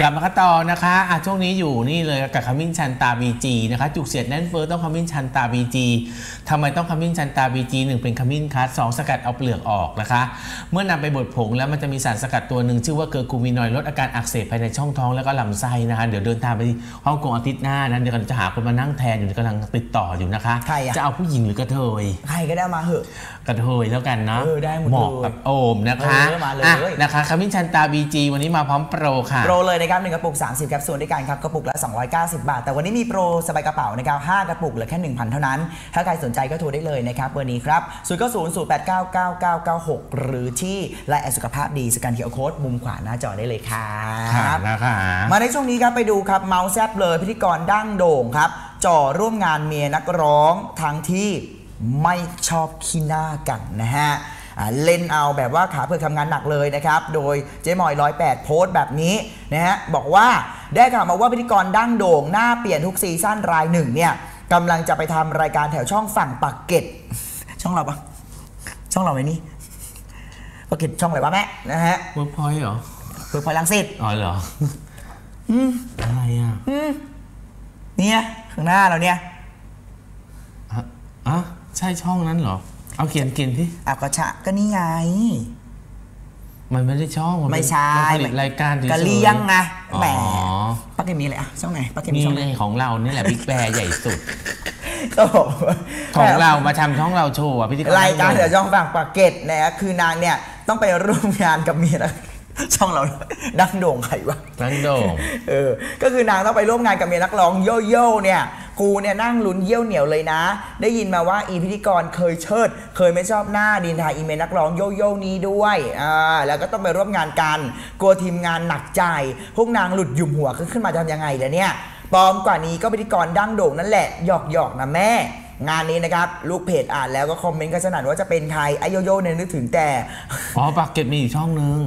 กลับมากันต่อนะคะช่วงนี้อยู่นี่เลยกับขมิ้นชันตาบีจีนะคะจุกเสียดแน่นเฟ้อต้องขมิ้นชันตาบีจีทำไมต้องขมิ้นชันตาบีจีหนึ่งเป็นขมิ้นคัสสองสกัดเอาเปลือกออกนะคะเมื่อนำไปบดผงแล้วมันจะมีสารสกัดตัวหนึ่งชื่อว่าเกอร์กูมินอยด์ลดอาการอักเสบภายในช่องท้องแล้วก็ลำไส้นะคะเดี๋ยวเดินทางไปฮ่องกงอาทิตย์หน้านั้นเดี๋ยวกันจะหาคนมานั่งแทนอยู่กำลังติดต่ออยู่นะคะจะเอาผู้หญิงหรือกระเทยใครก็ได้มาเหอะกระเทยแล้วกันนะเหมาะกับโอมนะคะนะคะขมิ้นชันตาบีจีวันนี้มาพร้อมโปรค่ะโปรเลยนะครับ1กระปุก30แคปซูลด้วยกันครับกระปุกละ290บาทแต่วันนี้มีโปรสบายกระเป๋านะครับ5กระปุกเหลือแค่ 1,000 เท่านั้นถ้าใครสนใจก็โทรได้เลยนะครับเบอร์นี้ครับ0908999996หรือที่ไลน์สุขภาพดีสแกนคิวอาร์โค้ดมุมขวาหน้าจอได้เลยครับมาในช่วงนี้ครับไปดูครับเมาส์แซบเลยพิธีกรดั้งโด่งครับจ่อร่วมงานเมียนักร้องทั้งที่ไม่ชอบขี้หน้ากันนะฮะเล่นเอาแบบว่าขาเพื่อทำงานหนักเลยนะครับโดยเจ๊มอย108โพสต์แบบนี้นะฮะบอกว่าได้ข่าวมาว่าพิธีกรดั้งโด่งหน้าเปลี่ยนทุกซีซั่นรายหนึ่งเนี่ยกำลังจะไปทำรายการแถวช่องฝั่งปากเกร็ดช่องเราปะช่องเราไหมนี่ปากเกร็ดช่องอะไรวะแม่นะฮะเวิร์กพอยต์เหรอเวิร์กพอยต์รังสิตอ๋อเหรออะไรอ่ะเนี่ยข้างหน้าเราเนี่ยอ่ะใช่ช่องนั้นเหรอเอาเขียนกินที่อากาชะก็นี่ไงมันไม่ได้ช่องไม่ใช่ผลิตรายการกะเลี้ยงนะแหมปักเกมีอะไรอะช่องไหนปักเกมีช่องไหนของเรานี่แหละบิ๊กแบร์ใหญ่สุดของเรามาทำช่องเราโชว์อะพิธีกรรายการเดี๋ยวช่องฝั่งปากเกร็ดนะคือนางเนี่ยต้องไปร่วมงานกับเมียช่องเราดังโด่งใครวะดังโด่งก็คือนางต้องไปร่วมงานกับเมียนักร้องโยโย่เนี่ยกูเนี่ยนั่งลุ้นเยี่ยวเหนียวเลยนะได้ยินมาว่าอีพิธีกรเคยเชิดเคยไม่ชอบหน้าดินทาอีเมลนักร้องโยโย่นี้ด้วยแล้วก็ต้องไปร่วมงานกันกลัวทีมงานหนักใจพวกนางหลุดยุ่มหัวขึ้นมาทำยังไงล่ะเนี่ยปลอมกว่านี้ก็พิธีกรดังโด่งนั่นแหละหยอกๆนะแม่งานนี้นะครับลูกเพจอ่านแล้วก็คอมเมนต์กันสนั่นว่าจะเป็นใครไอโยโย่เนี่ยนึกถึงแต่อ๋อปากเก็บมีอยู่ช่องนึง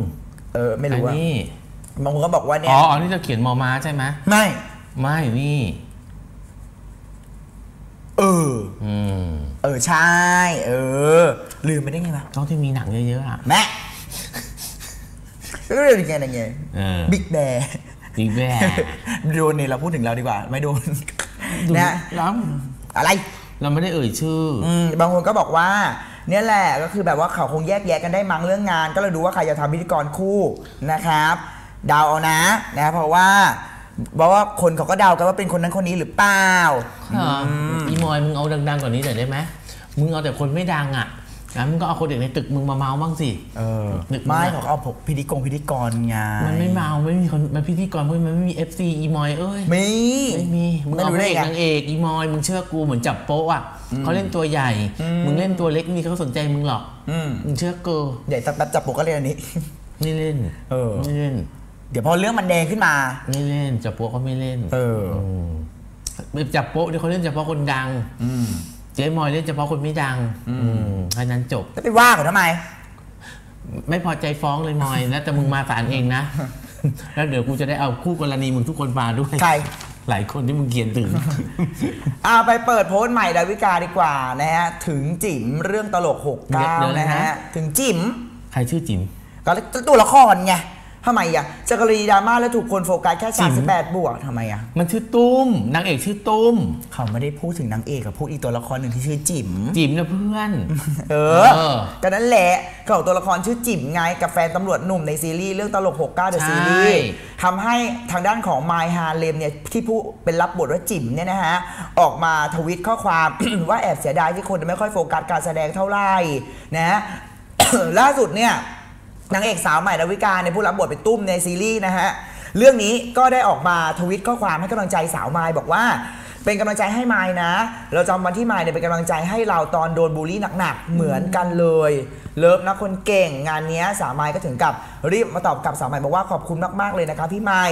ไม่รู้ว่าบางคนก็บอกว่าเนี่ยอ๋อนี่จะเขียนมอม้าใช่ไหมไม่นี่ใช่ลืมไปได้ไงวะต้องที่มีหนังเยอะๆอ่ะแม่เรื่องไงบิ๊กแบร์โดนเนี่ยเราพูดถึงเราดีกว่าไม่โดนนะอะไรเราไม่ได้เอ่ยชื่อบางคนก็บอกว่าเนี่ยแหละก็คือแบบว่าเขาคงแยกแยะกันได้มั้งเรื่องงานก็เลยดูว่าใครจะทำพิธีกรคู่นะครับเดาเอานะเพราะว่าคนเขาก็เดากันว่าเป็นคนนั้นคนนี้หรือเปล่าอีมอยมึงเอาดังๆกว่านี้หน่อยได้ไหมมึงเอาแต่คนไม่ดังอ่ะงั้นมึงก็เอาคนเด็กในตึกมึงมาเมาบ้างสิไม่เขาเอาพิธีกรไงมันไม่เมาไม่มีคนมาพิธีกรมันไม่มี FC อีมอยไม่มีมึงเอาเด็กนางเอกอีมอยมึงเชื่อกูเหมือนจับโป๊ะอ่ะเขาเล่นตัวใหญ่มึงเล่นตัวเล็กมีเขาสนใจมึงหรอกมึงเชื่อกูใหญ่จับโป๊ะก็เล่นอันนี้นี่เล่นนี่เล่นเดี๋ยวพอเรื่องมันแดงขึ้นมาไม่เล่นจับโป๊ะก็ไม่เล่นจับโป๊ะเดี๋ยวเขาเล่นจับโป๊ะคนดังเจ๊มอยเล่นเฉพาะคนไม่ดังแค่นั้นจบจะไปว่าเขาทำไมไม่พอใจฟ้องเลยมอยนะแต่มึงมาศาลเองนะแล้วเดี๋ยวกูจะได้เอาคู่กรณีมึงทุกคนมาด้วยใครหลายคนที่มึงเขียนถึงเอาไปเปิดโพสต์ใหม่ดาวิกาดีกว่านะฮะถึงจิ๋มเรื่องตลก69นะฮะถึงจิ๋มใครชื่อจิ๋มก็ตัวละครไงทำไมอ่ะจักรีดราม่าแล้วถูกคนโฟกัสแค่38+ทำไมอ่ะมันชื่อตุ้มนางเอกชื่อตุ้มเขาไม่ได้พูดถึงนางเอกกับพูดอีตัวละครหนึ่งที่ชื่อจิ๋มนะเพื่อนก็นั่นแหละเขาตัวละครชื่อจิ๋มไงกับแฟนตำรวจหนุ่มในซีรีส์เรื่องตลก69เดอะซีรีส์ทำให้ทางด้านของไมฮาเลมเนี่ยที่ผู้เป็นรับบทว่าจิ๋มเนี่ยนะฮะออกมาทวิตข้อความ ว่าแอบเสียดายที่คนไม่ค่อยโฟกัสการแสดงเท่าไหร่นะ ล่าสุดเนี่ยนางเอกสาวใหม่ดาวิกาในผู้รับบทเป็นตุ้มในซีรีส์นะฮะเรื่องนี้ก็ได้ออกมาทวิตข้อความให้กำลังใจสาวมายบอกว่าเป็นกำลังใจให้มายนะเราจำวันที่มายเนี่ยเป็นกำลังใจให้เราตอนโดนบูลลี่หนักๆเหมือนกันเลยเลิฟนะคนเก่งงานนี้สาวมายก็ถึงกับรีบมาตอบกับสาวมายบอกว่าขอบคุณมากๆเลยนะคะพี่มา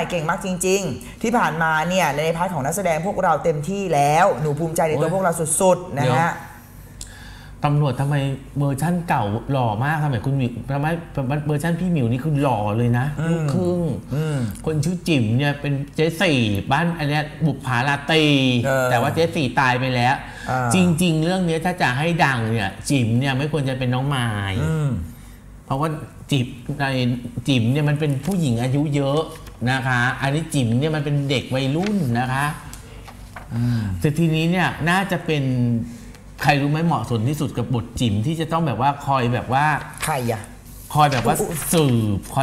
ยเก่งมากจริงๆที่ผ่านมาเนี่ยในพาร์ทของนักแสดงพวกเราเต็มที่แล้วหนูภูมิใจในตัวพวกเราสุดๆนะฮะตำรวจทำไมเวอร์ชั่นเก่าหล่อมากทำไมคุณหมิวทำไมเวอร์ชั่นพี่หมิวนี่คือหล่อเลยนะลูกครึ่งคนชื่อจิ๋มเนี่ยเป็นเจ๊สี่บ้านอันนี้บุปผาราตรีแต่ว่าเจ๊สี่ตายไปแล้วจริงๆเรื่องนี้ถ้าจะให้ดังเนี่ยจิ๋มเนี่ยไม่ควรจะเป็นน้องมายเพราะว่าจิ๋มเนี่ยมันเป็นผู้หญิงอายุเยอะ นะคะอันนี้จิ๋มเนี่ยมันเป็นเด็กวัยรุ่นนะคะแต่ทีนี้เนี่ยน่าจะเป็นใครรู้ไหมเหมาะสมที่สุดกับบทจิ๋มที่จะต้องแบบว่าคอยแบบว่าใครอะคอยแบบว่าสืบคอ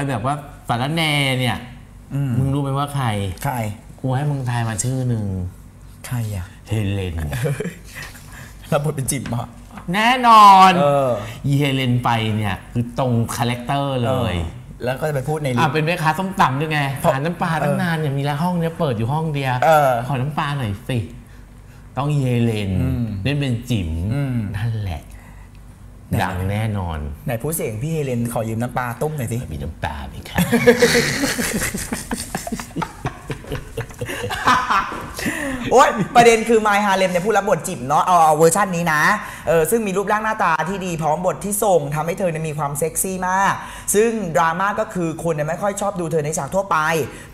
ยแบบว่าสารแนเนี่ยมึงรู้ไหมว่าใครกูให้มึงทายมาชื่อหนึ่งใครอะเฮเลนแล้วบทเป็นจิ๋มอ่ะแน่นอนอีเฮเลนไปเนี่ยคือตรงคาแรคเตอร์เลยแล้วก็จะไปพูดในลิฟต์เป็นแม่ค้าส้มตำด้วยไงขายน้ำปลาตั้งนานเนี่ยมีร้านห้องเนี้ยเปิดอยู่ห้องเดียวขอน้ำปลาหน่อยสิต้องเฮเลนเล่นเป็นจิ๋มนั่นแหละดังแน่นอนไหนผู้เสียงพี่เฮเลนขอยืมน้ำปลาต้มหน่อยสิมีน้ำปลาไหมคะโอ๊ยประเด็นคือไมค์ฮาเลมเนี่ยผู้รับบทจิ๋มเนาะเอาเวอร์ชันนี้นะซึ่งมีรูปร่างหน้าตาที่ดีพร้อมบทที่ส่งทำให้เธอเนี่ยมีความเซ็กซี่มากซึ่งดราม่าก็คือคนเนี่ยไม่ค่อยชอบดูเธอในฉากทั่วไป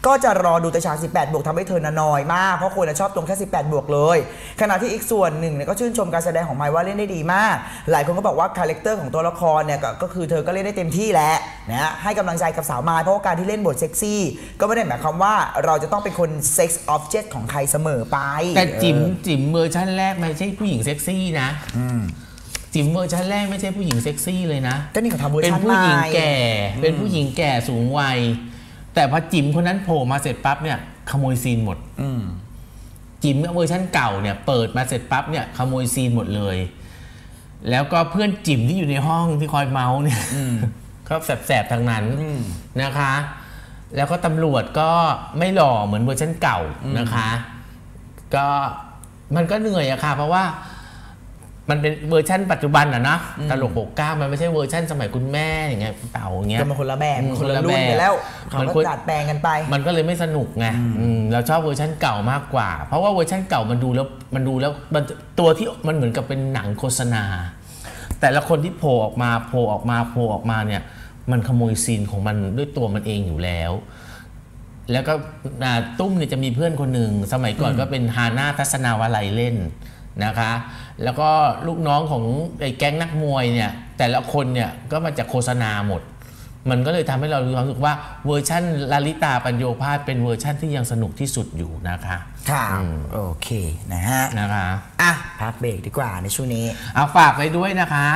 ก็จะรอดูแต่ฉาก18+ ทำให้เธอหน่อยมากเพราะคนชอบตรงแค่18+ เลยขณะที่อีกส่วนหนึ่งเนี่ยก็ชื่นชมการแสดงของไมค์ว่าเล่นได้ดีมากหลายคนก็บอกว่าคาแรคเตอร์ของตัวละครเนี่ยก็คือเธอก็เล่นได้เต็มที่แหละนะให้กำลังใจกับสาวไมค์เพราะการที่เล่นบทเซ็กซี่ก็ไม่ได้หมายความว่าเราจะต้องเป็นคนเซ็กซ์ออบเจกต์ของใครเสมอไปแต่จิ๋มเวอร์ชั่นแรกไม่ใช่ผู้หญิงเซ็กซี่นะจิ๋มเวอร์ชั่นแรกไม่ใช่ผู้หญิงเซ็กซี่เลยนะก็นี่เขาทำเวอร์ชันเป็นผู้หญิงแก่เป็นผู้หญิงแก่สูงวัยแต่พอจิ๋มคนนั้นโผล่มาเสร็จปั๊บเนี่ยขโมยซีนหมดจิ๋มเวอร์ชั่นเก่าเนี่ยเปิดมาเสร็จปั๊บเนี่ยขโมยซีนหมดเลยแล้วก็เพื่อนจิ๋มที่อยู่ในห้องที่คอยเมาส์เนี่ยก็แสบๆทางนั้นนะคะแล้วก็ตำรวจก็ไม่หล่อเหมือนเวอร์ชันเก่านะคะก็มันก็เหนื่อยอะค่ะเพราะว่ามันเป็นเวอร์ชั่นปัจจุบันอะนะตลก69มันไม่ใช่เวอร์ชั่นสมัยคุณแม่อย่างเงี้ยเต่าอย่างเงี้ยมันคนละแบบคนละรุ่นไปแล้วมันก็ดัดแปลงกันไปมันก็เลยไม่สนุกไงเราชอบเวอร์ชั่นเก่ามากกว่าเพราะว่าเวอร์ชั่นเก่ามันดูแล้วตัวที่มันเหมือนกับเป็นหนังโฆษณาแต่ละคนที่โผล่ออกมาเนี่ยมันขโมยซีนของมันด้วยตัวมันเองอยู่แล้วแล้วก็ตุ้มเนี่ยจะมีเพื่อนคนหนึ่งสมัยก่อนก็เป็นฮาน่าทัศนาวลัยเล่นนะคะแล้วก็ลูกน้องของไอ้แก๊งนักมวยเนี่ยแต่ละคนเนี่ยก็มาจากโฆษณาหมดมันก็เลยทำให้เรามีความรู้สึกว่าเวอร์ชั่นลลิตาปัญโยภาสเป็นเวอร์ชั่นที่ยังสนุกที่สุดอยู่นะคะค่ะโอเคนะฮะนะคะอ่ะพักเบรกดีกว่าในช่วงนี้เอาฝากไว้ด้วยนะคะ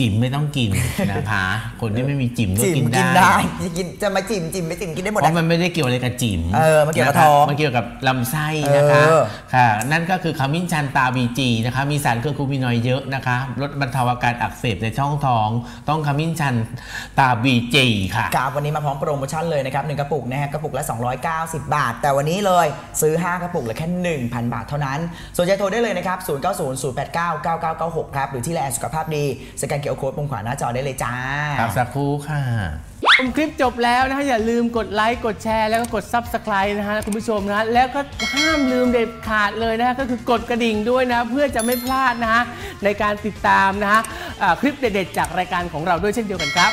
จิ๋มไม่ต้องกินนะคะคนที่ไม่มีจิ๋มก็กินได้จะมาจิ๋มไม่จิ๋มกินได้หมดเพราะมันไม่ได้เกี่ยวอะไรกับจิ๋มมันเกี่ยวกับท้องมันเกี่ยวกับลำไส้นะคะค่ะนั่นก็คือขมิ้นชันตาบีจีนะคะมีสารเคอร์คูมินอยด์เยอะนะคะลดบรรเทาอาการอักเสบในช่องท้องต้องขมิ้นชันตาบีจีค่ะครับวันนี้มาพร้อมโปรโมชั่นเลยนะครับ1กระปุกนะฮะกระปุกละ290 บาทแต่วันนี้เลยซื้อ5กระปุกเหลือแค่ 1,000 บาทเท่านั้นสนใจโทรได้เลยนะครับ0900899996ครับหรือที่ไลน์สุขภาพดีสแกนเกี่ยวโค้ดปุ่มขวาหน้าจอได้เลยจ้าสักครู่ค่ะชมคลิปจบแล้วนะคะอย่าลืมกดไลค์กดแชร์แล้วก็กด Subscribe นะคะคุณผู้ชมนะแล้วก็ห้ามลืมเด็ดขาดเลยนะคะก็คือกดกระดิ่งด้วยนะเพื่อจะไม่พลาดนะคะในการติดตามนะคะคลิปเด็ดๆจากรายการของเราด้วยเช่นเดียวกันครับ